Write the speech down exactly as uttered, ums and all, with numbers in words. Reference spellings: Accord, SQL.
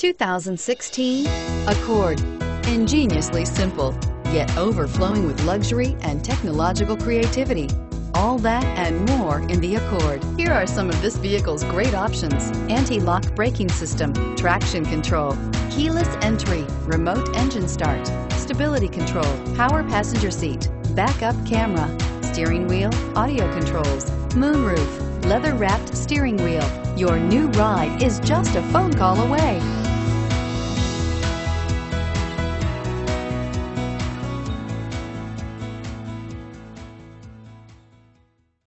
two thousand sixteen Accord. Ingeniously simple, yet overflowing with luxury and technological creativity. All that and more in the Accord. Here are some of this vehicle's great options: anti-lock braking system, traction control, keyless entry, remote engine start, stability control, power passenger seat, backup camera, steering wheel audio controls, moonroof, leather-wrapped steering wheel. Your new ride is just a phone call away.